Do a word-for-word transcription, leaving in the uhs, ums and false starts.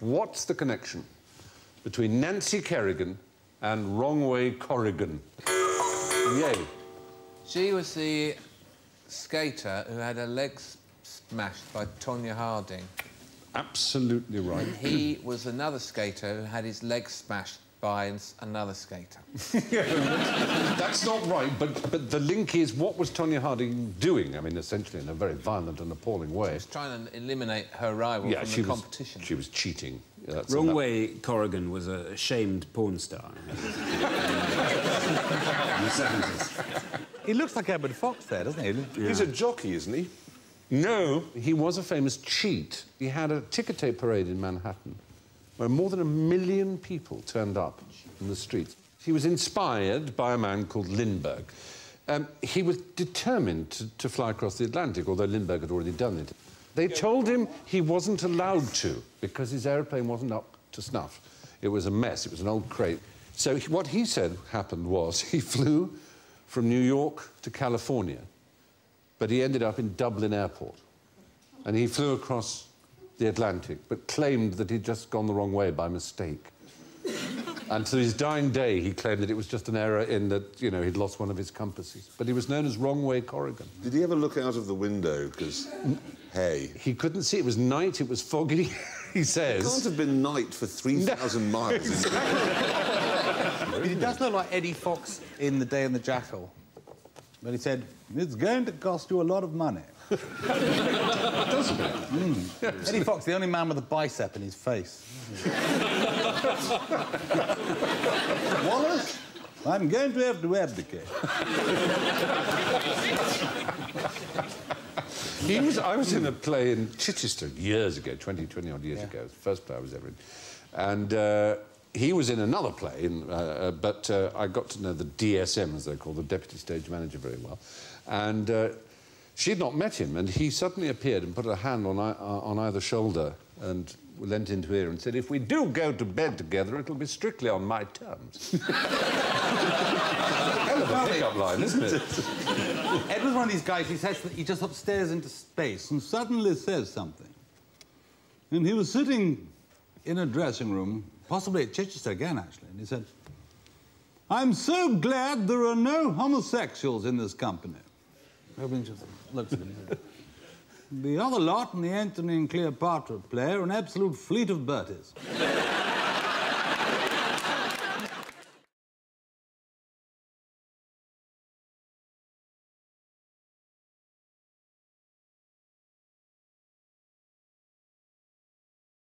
What's the connection between Nancy Kerrigan and Wrong Way Corrigan? Yay. She was the skater who had her legs smashed by Tonya Harding. Absolutely right. And he was another skater who had his legs smashed by another skater. Yeah, that's not right, but, but the link is, what was Tonya Harding doing? I mean, essentially, in a very violent and appalling way. She was trying to eliminate her rival yeah, from she the was, competition. She was cheating. Yeah, Wrong Way Corrigan was a shamed porn star. In the seventies. He looks like Edward Fox there, doesn't he? Yeah. He's a jockey, isn't he? No, he was a famous cheat. He had a ticker tape parade in Manhattan, where more than a million people turned up in the streets. He was inspired by a man called Lindbergh. Um, he was determined to, to fly across the Atlantic, although Lindbergh had already done it. They told him he wasn't allowed to, because his aeroplane wasn't up to snuff. It was a mess, it was an old crate. So he, what he said happened was, he flew from New York to California, but he ended up in Dublin Airport. And he flew across the Atlantic, but claimed that he'd just gone the wrong way by mistake. And to his dying day, he claimed that it was just an error in that, you know, he'd lost one of his compasses. But he was known as Wrong Way Corrigan. Did he ever look out of the window? Because, hey... He couldn't see. It was night, it was foggy, he says. It can't have been night for three thousand no. miles. Exactly. It does look like Eddie Fox in The Day and the Jackal. But he said, it's going to cost you a lot of money. Doesn't it? Mm. Yeah, Eddie Fox, the only man with a bicep in his face. Wallace, I'm going to have to abdicate. he was, I was in a play in Chichester years ago, twenty, twenty-odd years yeah. ago, the first play I was ever in. And uh, he was in another play, in, uh, uh, but uh, I got to know the D S M, as they're called, the deputy stage manager, very well. And... Uh, She'd not met him, and he suddenly appeared and put a hand on, uh, on either shoulder and leant into her and said, if we do go to bed together, it'll be strictly on my terms. Hell of a pick-up line, isn't it? Ed was one of these guys who says that he just upstairs into space and suddenly says something. And he was sitting in a dressing room, possibly at Chichester again, actually, and he said, I'm so glad there are no homosexuals in this company. Everyone just looks at him. The other lot in the Antony and Cleopatra play are an absolute fleet of Berties.